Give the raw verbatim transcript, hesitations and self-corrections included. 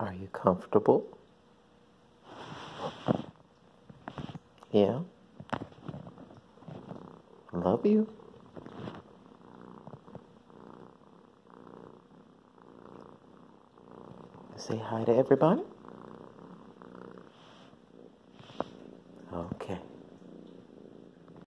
Are you comfortable? Yeah. Love you. Say hi to everybody. Okay.